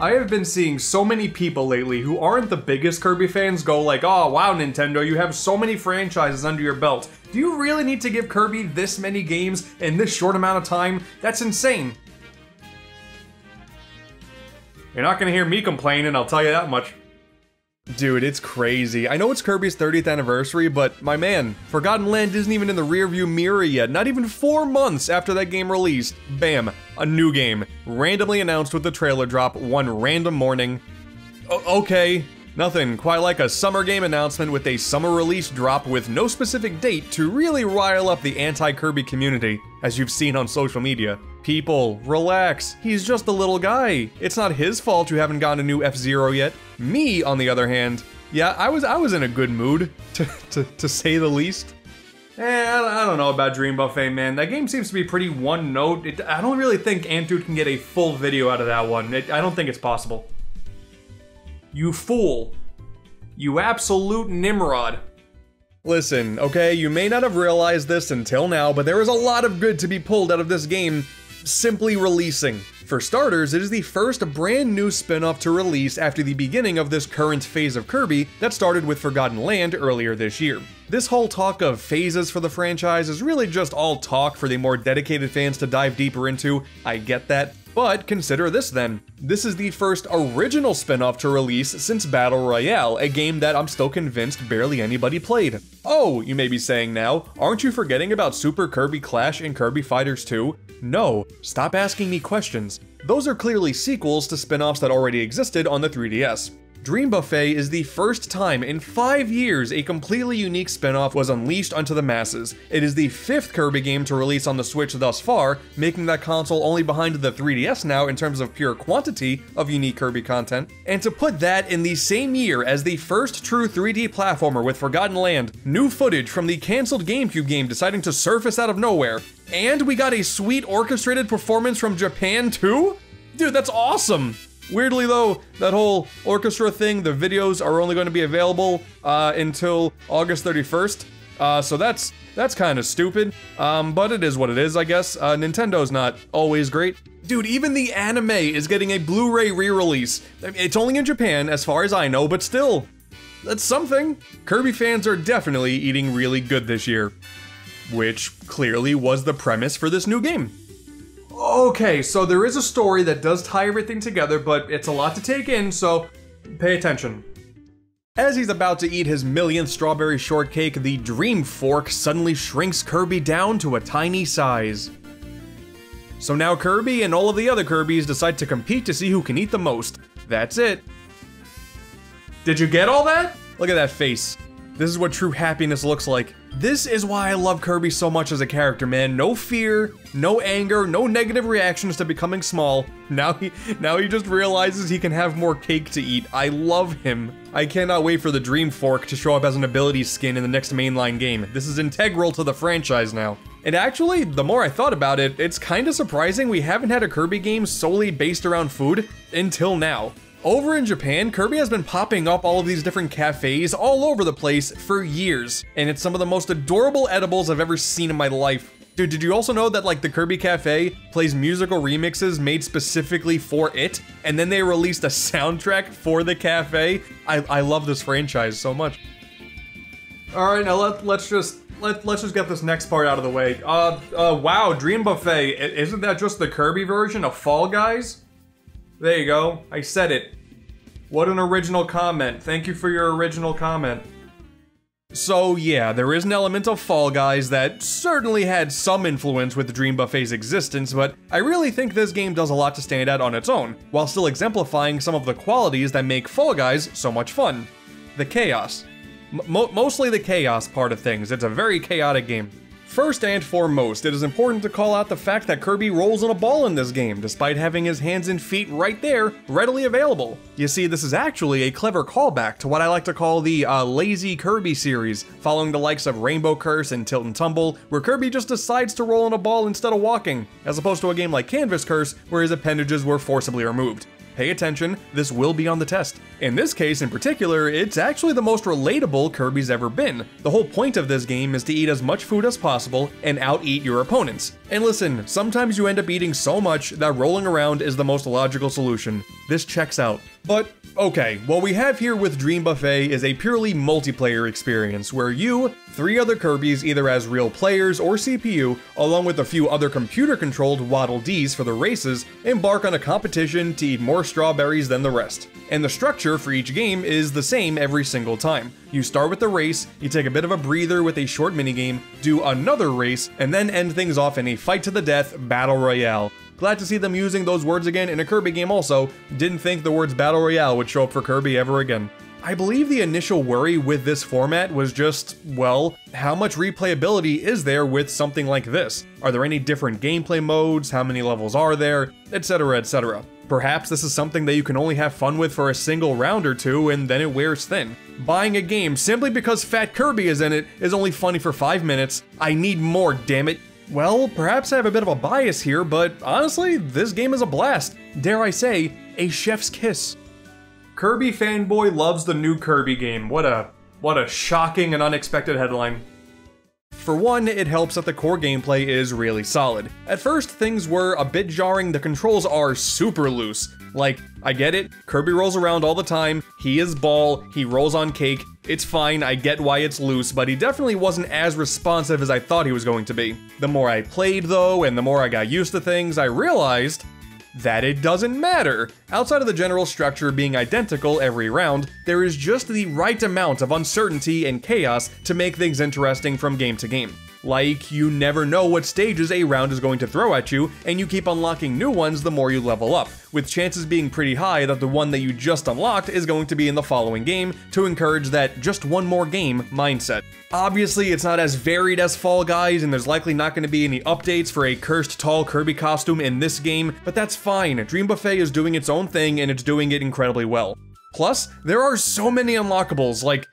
I have been seeing so many people lately who aren't the biggest Kirby fans go like, oh wow, Nintendo, you have so many franchises under your belt. Do you really need to give Kirby this many games in this short amount of time? That's insane. You're not gonna hear me complaining, I'll tell you that much. Dude, it's crazy. I know it's Kirby's 30th anniversary, but my man, Forgotten Land isn't even in the rearview mirror yet. Not even 4 months after that game released, bam, a new game. Randomly announced with the trailer drop one random morning. Okay, nothing quite like a summer game announcement with a summer release drop with no specific date to really rile up the anti-Kirby community, as you've seen on social media. People, relax, he's just a little guy. It's not his fault you haven't gotten a new F-Zero yet. Me, on the other hand, yeah, I was in a good mood, to say the least. I don't know about Dream Buffet, man. That game seems to be pretty one note. I don't really think AntDude can get a full video out of that one. I don't think it's possible. You fool. You absolute Nimrod. Listen, okay, you may not have realized this until now, but there is a lot of good to be pulled out of this game simply releasing. For starters, it is the first brand new spin-off to release after the beginning of this current phase of Kirby that started with Forgotten Land earlier this year. This whole talk of phases for the franchise is really just all talk for the more dedicated fans to dive deeper into, I get that. But consider this then. This is the first original spin-off to release since Battle Royale, a game that I'm still convinced barely anybody played. Oh, you may be saying now, aren't you forgetting about Super Kirby Clash and Kirby Fighters 2? No, stop asking me questions. Those are clearly sequels to spin-offs that already existed on the 3DS. Dream Buffet is the first time in 5 years a completely unique spin-off was unleashed unto the masses. It is the 5th Kirby game to release on the Switch thus far, making that console only behind the 3DS now in terms of pure quantity of unique Kirby content. And to put that in the same year as the first true 3D platformer with Forgotten Land, new footage from the cancelled GameCube game deciding to surface out of nowhere, and we got a sweet orchestrated performance from Japan too? Dude, that's awesome! Weirdly though, that whole orchestra thing, the videos are only going to be available until August 31st, so that's kind of stupid, but it is what it is, I guess. Nintendo's not always great. Dude, even the anime is getting a Blu-ray re-release. It's only in Japan, as far as I know, but still, that's something. Kirby fans are definitely eating really good this year, which clearly was the premise for this new game. Okay, so there is a story that does tie everything together, but it's a lot to take in, so pay attention. As he's about to eat his millionth strawberry shortcake, the Dream Fork suddenly shrinks Kirby down to a tiny size. So now Kirby and all of the other Kirbys decide to compete to see who can eat the most. That's it. Did you get all that? Look at that face. This is what true happiness looks like. This is why I love Kirby so much as a character, man. No fear, no anger, no negative reactions to becoming small. Now he just realizes he can have more cake to eat. I love him. I cannot wait for the Dream Fork to show up as an ability skin in the next mainline game. This is integral to the franchise now. And actually, the more I thought about it, it's kind of surprising we haven't had a Kirby game solely based around food until now. Over in Japan, Kirby has been popping up all of these different cafes all over the place for years, and it's some of the most adorable edibles I've ever seen in my life. Dude, did you also know that, like, the Kirby Cafe plays musical remixes made specifically for it, and then they released a soundtrack for the cafe? I love this franchise so much. All right, now let's just get this next part out of the way. Wow, Dream Buffet, isn't that just the Kirby version of Fall Guys? There you go, I said it. What an original comment. Thank you for your original comment. So yeah, there is an element of Fall Guys that certainly had some influence with Dream Buffet's existence, but I really think this game does a lot to stand out on its own, while still exemplifying some of the qualities that make Fall Guys so much fun. The chaos. Mostly the chaos part of things. It's a very chaotic game. First and foremost, it is important to call out the fact that Kirby rolls on a ball in this game, despite having his hands and feet right there, readily available. You see, this is actually a clever callback to what I like to call the lazy Kirby series, following the likes of Rainbow Curse and Tilt and Tumble, where Kirby just decides to roll on a ball instead of walking, as opposed to a game like Canvas Curse, where his appendages were forcibly removed. Pay attention, this will be on the test. In this case in particular, it's actually the most relatable Kirby's ever been. The whole point of this game is to eat as much food as possible and out-eat your opponents. And listen, sometimes you end up eating so much that rolling around is the most logical solution. This checks out. But okay, what we have here with Dream Buffet is a purely multiplayer experience where you, 3 other Kirbys either as real players or CPU, along with a few other computer-controlled Waddle Dees for the races, embark on a competition to eat more strawberries than the rest. And the structure for each game is the same every single time. You start with the race, you take a bit of a breather with a short minigame, do another race, and then end things off in a fight to the death Battle Royale. Glad to see them using those words again in a Kirby game also. Didn't think the words Battle Royale would show up for Kirby ever again. I believe the initial worry with this format was just, well, how much replayability is there with something like this? Are there any different gameplay modes? How many levels are there? Etc, etc. Perhaps this is something that you can only have fun with for a single round or two and then it wears thin. Buying a game simply because Fat Kirby is in it is only funny for 5 minutes. I need more, damn it. Well, perhaps I have a bit of a bias here, but honestly, this game is a blast. Dare I say, a chef's kiss. Kirby fanboy loves the new Kirby game. What a shocking and unexpected headline. For one, it helps that the core gameplay is really solid. At first, things were a bit jarring. The controls are super loose. Like, I get it, Kirby rolls around all the time, he is ball, he rolls on cake, it's fine, I get why it's loose, but he definitely wasn't as responsive as I thought he was going to be. The more I played though, and the more I got used to things, I realized that it doesn't matter. Outside of the general structure being identical every round, there is just the right amount of uncertainty and chaos to make things interesting from game to game. Like, you never know what stages a round is going to throw at you, and you keep unlocking new ones the more you level up, with chances being pretty high that the one that you just unlocked is going to be in the following game to encourage that just one more game mindset. Obviously, it's not as varied as Fall Guys, and there's likely not going to be any updates for a cursed tall Kirby costume in this game, but that's fine. Dream Buffet is doing its own thing, and it's doing it incredibly well. Plus, there are so many unlockables, like,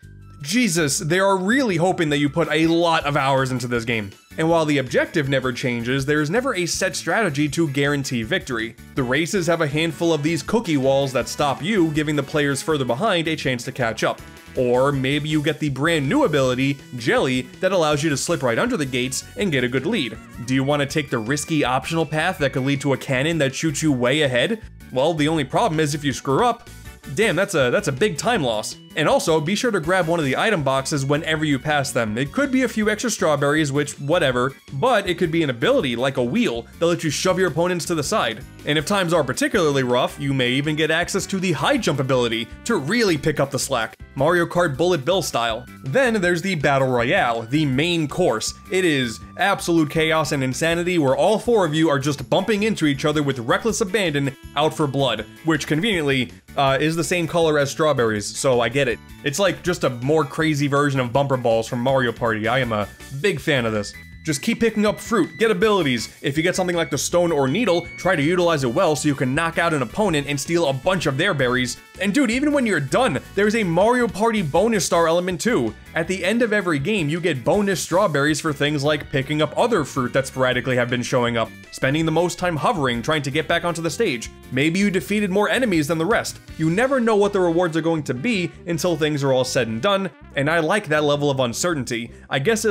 Jesus, they are really hoping that you put a lot of hours into this game. And while the objective never changes, there is never a set strategy to guarantee victory. The races have a handful of these cookie walls that stop you, giving the players further behind a chance to catch up. Or maybe you get the brand new ability, Jelly, that allows you to slip right under the gates and get a good lead. Do you want to take the risky optional path that could lead to a cannon that shoots you way ahead? Well, the only problem is if you screw up, damn, that's a big time loss. And also, be sure to grab one of the item boxes whenever you pass them. It could be a few extra strawberries, which, whatever, but it could be an ability, like a wheel, that lets you shove your opponents to the side. And if times are particularly rough, you may even get access to the high jump ability to really pick up the slack, Mario Kart Bullet Bill style. Then there's the Battle Royale, the main course. It is absolute chaos and insanity where all 4 of you are just bumping into each other with reckless abandon, out for blood, which conveniently is the same color as strawberries, so I get it. It's like just a more crazy version of bumper balls from Mario Party. I am a big fan of this. Just keep picking up fruit, get abilities. If you get something like the stone or needle, try to utilize it well so you can knock out an opponent and steal a bunch of their berries. And dude, even when you're done, there's a Mario Party bonus star element too. At the end of every game, you get bonus strawberries for things like picking up other fruit that sporadically have been showing up, spending the most time hovering, trying to get back onto the stage. Maybe you defeated more enemies than the rest. You never know what the rewards are going to be until things are all said and done, and I like that level of uncertainty. I guess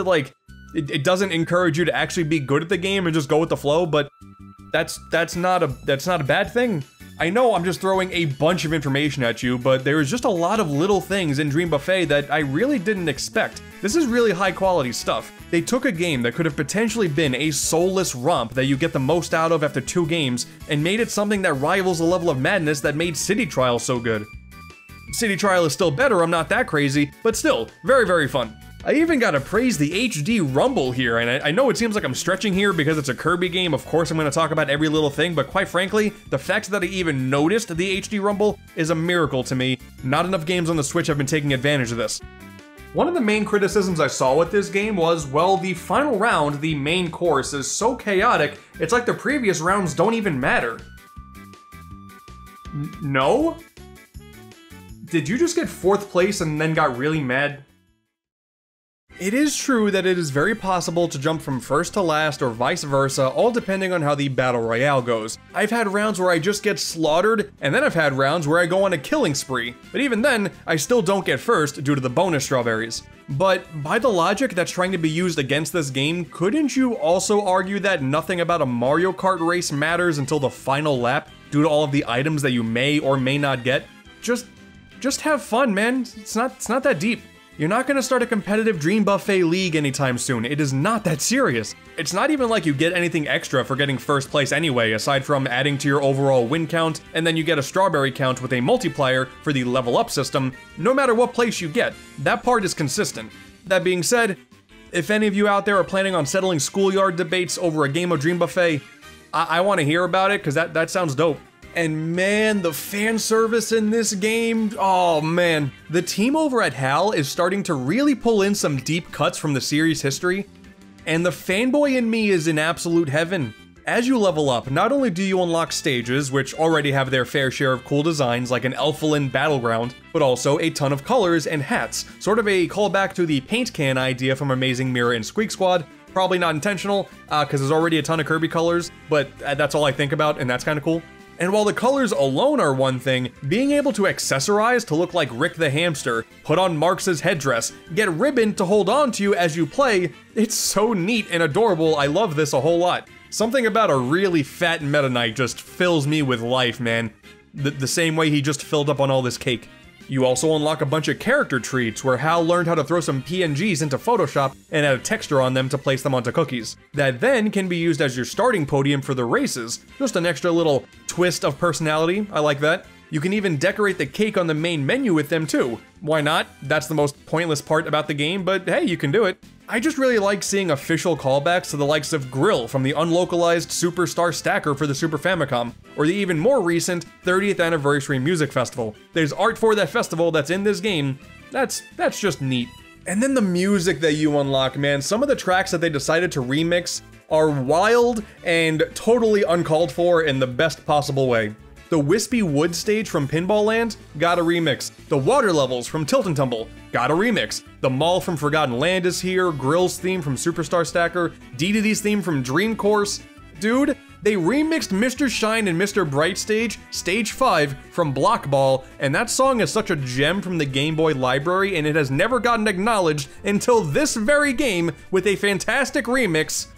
it doesn't encourage you to actually be good at the game and just go with the flow, but that's not a bad thing. I know I'm just throwing a bunch of information at you, but there is just a lot of little things in Dream Buffet that I really didn't expect. This is really high quality stuff. They took a game that could have potentially been a soulless romp that you get the most out of after 2 games and made it something that rivals the level of madness that made City Trial so good. City Trial is still better, I'm not that crazy, but still, very, very fun. I even gotta praise the HD Rumble here, and I know it seems like I'm stretching here because it's a Kirby game, of course I'm gonna talk about every little thing, but quite frankly, the fact that I even noticed the HD Rumble is a miracle to me. Not enough games on the Switch have been taking advantage of this. One of the main criticisms I saw with this game was, well, the final round, the main course, is so chaotic, it's like the previous rounds don't even matter. No? Did you just get 4th place and then got really mad? It is true that it is very possible to jump from first to last or vice versa, all depending on how the Battle Royale goes. I've had rounds where I just get slaughtered, and then I've had rounds where I go on a killing spree, but even then, I still don't get first due to the bonus strawberries. But by the logic that's trying to be used against this game, couldn't you also argue that nothing about a Mario Kart race matters until the final lap due to all of the items that you may or may not get? Just have fun, man. It's not that deep. You're not gonna start a competitive Dream Buffet League anytime soon. It is not that serious. It's not even like you get anything extra for getting first place anyway, aside from adding to your overall win count, and then you get a strawberry count with a multiplier for the level up system, no matter what place you get. That part is consistent. That being said, if any of you out there are planning on settling schoolyard debates over a game of Dream Buffet, I wanna hear about it, because that sounds dope. And man, the fan service in this game, oh man. The team over at HAL is starting to really pull in some deep cuts from the series history, and the fanboy in me is in absolute heaven. As you level up, not only do you unlock stages, which already have their fair share of cool designs like an Elfalin battleground, but also a ton of colors and hats, sort of a callback to the paint can idea from Amazing Mirror and Squeak Squad. Probably not intentional, because there's already a ton of Kirby colors, but that's all I think about, and that's kind of cool. And while the colors alone are one thing, being able to accessorize to look like Rick the Hamster, put on Marx's headdress, get ribbon to hold on to you as you play, it's so neat and adorable, I love this a whole lot. Something about a really fat Meta Knight just fills me with life, man. The same way he just filled up on all this cake. You also unlock a bunch of character treats where HAL learned how to throw some PNGs into Photoshop and add a texture on them to place them onto cookies. That then can be used as your starting podium for the races, just an extra little twist of personality, I like that. You can even decorate the cake on the main menu with them too. Why not? That's the most pointless part about the game, but hey, you can do it. I just really like seeing official callbacks to the likes of Grille from the unlocalized Super Star Stacker for the Super Famicom, or the even more recent 30th Anniversary Music Festival. There's art for that festival that's in this game. That's just neat. And then the music that you unlock, man. Some of the tracks that they decided to remix are wild and totally uncalled for in the best possible way. The Wispy Wood stage from Pinball Land got a remix. The Water Levels from Tilt and Tumble got a remix. The Mall from Forgotten Land is here. Grille's theme from Super Star Stacker. DDD's theme from Dream Course. Dude, they remixed Mr. Shine and Mr. Bright Stage 5 from Block Ball, and that song is such a gem from the Game Boy library, and it has never gotten acknowledged until this very game with a fantastic remix.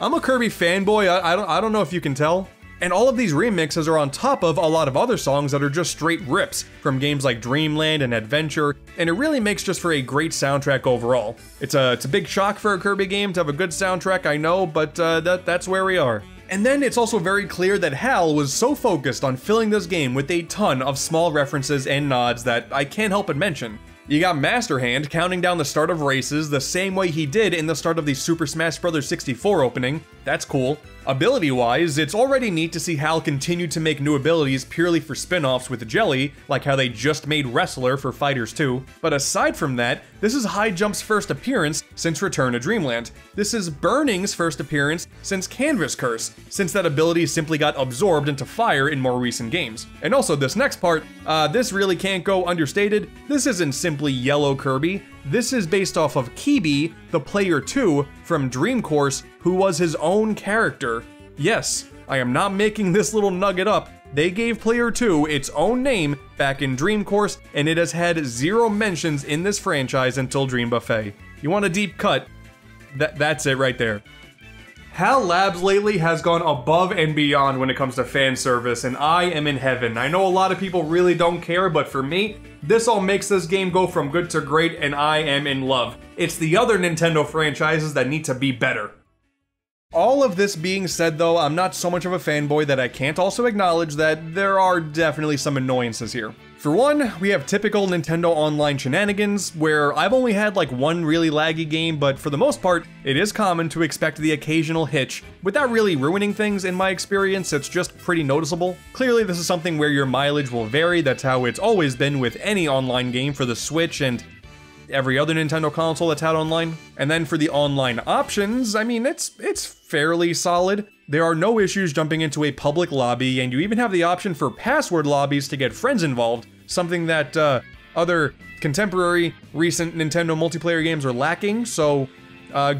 I'm a Kirby fanboy, I don't know if you can tell. And all of these remixes are on top of a lot of other songs that are just straight rips from games like Dreamland and Adventure, and it really makes just for a great soundtrack overall. It's a big shock for a Kirby game to have a good soundtrack, I know, but that's where we are. And then it's also very clear that HAL was so focused on filling this game with a ton of small references and nods that I can't help but mention. You got Master Hand counting down the start of races the same way he did in the start of the Super Smash Bros. 64 opening. That's cool. Ability-wise, it's already neat to see HAL continue to make new abilities purely for spin-offs with Jelly, like how they just made Wrestler for Fighters 2. But aside from that, this is High Jump's first appearance since Return to Dreamland. This is Burning's first appearance since Canvas Curse, since that ability simply got absorbed into fire in more recent games. And also this next part, this really can't go understated. This isn't simply Yellow Kirby. This is based off of Kirby, the Player 2 from Dream Course, who was his own character. Yes, I am not making this little nugget up. They gave Player 2 its own name back in Dream Course, and it has had zero mentions in this franchise until Dream Buffet. You want a deep cut? That's it right there. HAL Labs lately has gone above and beyond when it comes to fan service, and I am in heaven. I know a lot of people really don't care, but for me, this all makes this game go from good to great, and I am in love. It's the other Nintendo franchises that need to be better. All of this being said though, I'm not so much of a fanboy that I can't also acknowledge that there are definitely some annoyances here. For one, we have typical Nintendo Online shenanigans, where I've only had like one really laggy game, but for the most part, it is common to expect the occasional hitch. Without really ruining things, in my experience, it's just pretty noticeable. Clearly, this is something where your mileage will vary. That's how it's always been with any online game for the Switch and every other Nintendo console that's had online. And then for the online options, I mean, it's fairly solid. There are no issues jumping into a public lobby, and you even have the option for password lobbies to get friends involved, something that other contemporary, recent Nintendo multiplayer games are lacking, so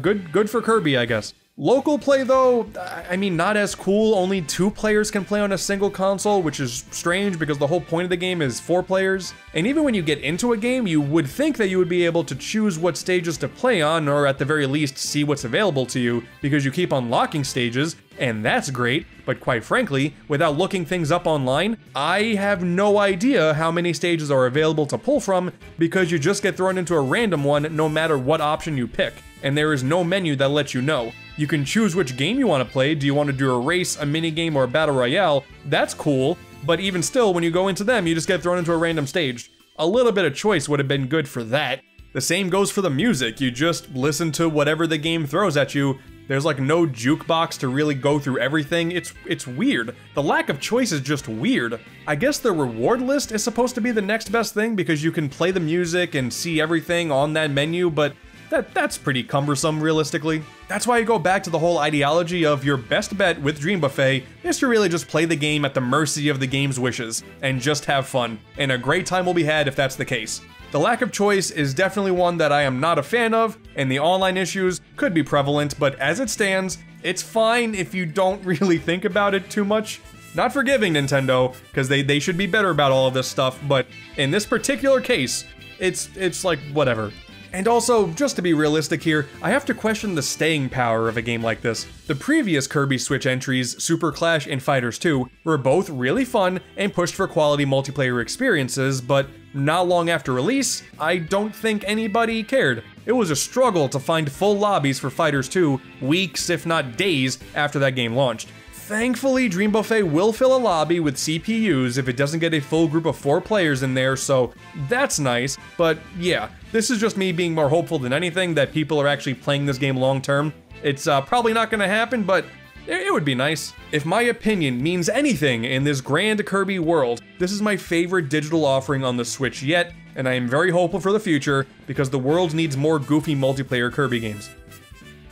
good for Kirby, I guess. Local play, though, I mean, not as cool. Only 2 players can play on a single console, which is strange because the whole point of the game is 4 players. And even when you get into a game, you would think that you would be able to choose what stages to play on, or at the very least, see what's available to you, because you keep unlocking stages, and that's great. But quite frankly, without looking things up online, I have no idea how many stages are available to pull from, because you just get thrown into a random one no matter what option you pick, and there is no menu that lets you know. You can choose which game you want to play. Do you want to do a race, a minigame, or a battle royale? That's cool, but even still, when you go into them, you just get thrown into a random stage. A little bit of choice would have been good for that. The same goes for the music. You just listen to whatever the game throws at you. There's like no jukebox to really go through everything. It's weird. The lack of choice is just weird. I guess the reward list is supposed to be the next best thing because you can play the music and see everything on that menu, but that's pretty cumbersome, realistically. That's why I go back to the whole ideology of your best bet with Dream Buffet is to really just play the game at the mercy of the game's wishes, and just have fun, and a great time will be had if that's the case. The lack of choice is definitely one that I am not a fan of, and the online issues could be prevalent, but as it stands, it's fine if you don't really think about it too much. Not forgiving Nintendo, because they should be better about all of this stuff, but in this particular case, it's like, whatever. And also, just to be realistic here, I have to question the staying power of a game like this. The previous Kirby Switch entries, Super Clash and Fighters 2, were both really fun and pushed for quality multiplayer experiences, but not long after release, I don't think anybody cared. It was a struggle to find full lobbies for Fighters 2 weeks, if not days, after that game launched. Thankfully, Dream Buffet will fill a lobby with CPUs if it doesn't get a full group of 4 players in there, so that's nice. But yeah, this is just me being more hopeful than anything that people are actually playing this game long term. It's probably not gonna happen, but it would be nice. If my opinion means anything in this grand Kirby world, this is my favorite digital offering on the Switch yet, and I am very hopeful for the future because the world needs more goofy multiplayer Kirby games.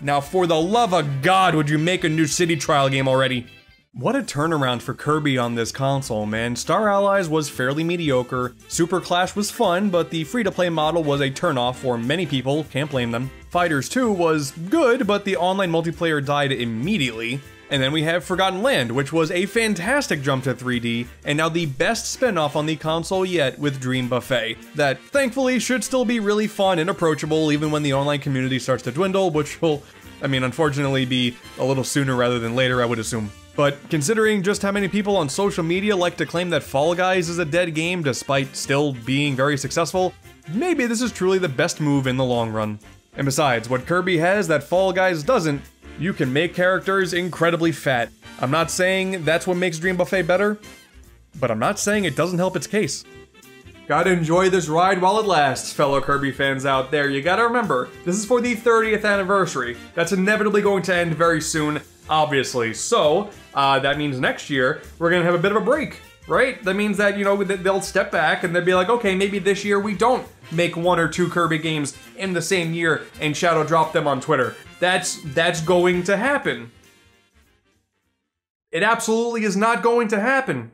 Now for the love of God, would you make a new City Trial game already? What a turnaround for Kirby on this console, man. Star Allies was fairly mediocre, Super Clash was fun, but the free-to-play model was a turnoff for many people, can't blame them. Fighters 2 was good, but the online multiplayer died immediately. And then we have Forgotten Land, which was a fantastic jump to 3D, and now the best spin-off on the console yet with Dream Buffet, that thankfully should still be really fun and approachable even when the online community starts to dwindle, which will, I mean, unfortunately be a little sooner rather than later, I would assume. But considering just how many people on social media like to claim that Fall Guys is a dead game despite still being very successful, maybe this is truly the best move in the long run. And besides, what Kirby has that Fall Guys doesn't, you can make characters incredibly fat. I'm not saying that's what makes Dream Buffet better, but I'm not saying it doesn't help its case. Gotta enjoy this ride while it lasts, fellow Kirby fans out there. You gotta remember, this is for the 30th anniversary. That's inevitably going to end very soon, obviously. So, that means next year, we're gonna have a bit of a break, right? That means that, you know, they'll step back and they'll be like, okay, maybe this year we don't make 1 or 2 Kirby games in the same year and shadow drop them on Twitter. That's going to happen. It absolutely is not going to happen.